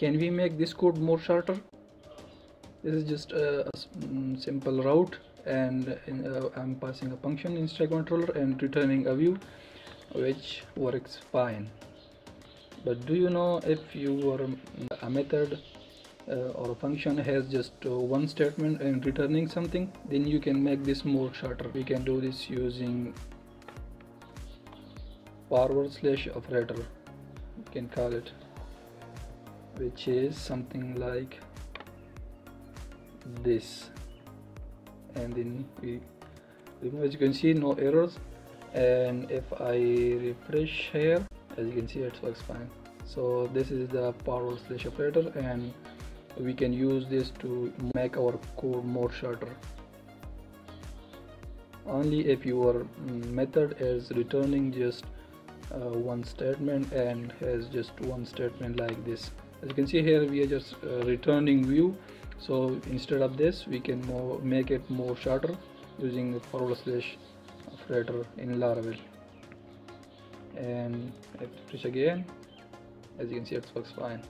Can we make this code more shorter? This is just a simple route, and I'm passing a function in stack controller and returning a view, which works fine. But do you know, if your method or a function has just one statement and returning something, then you can make this more shorter. We can do this using / operator. You can call it, which is something like this, and then we remove. As you can see, no errors, and if I refresh here, as you can see, it works fine. So this is the / operator, and we can use this to make our code more shorter. Only if your method is returning just one statement and has just one statement like this. As you can see here, we are just returning view. So instead of this, we can make it more shorter using the / operator in Laravel. And I push again. As you can see, it works fine.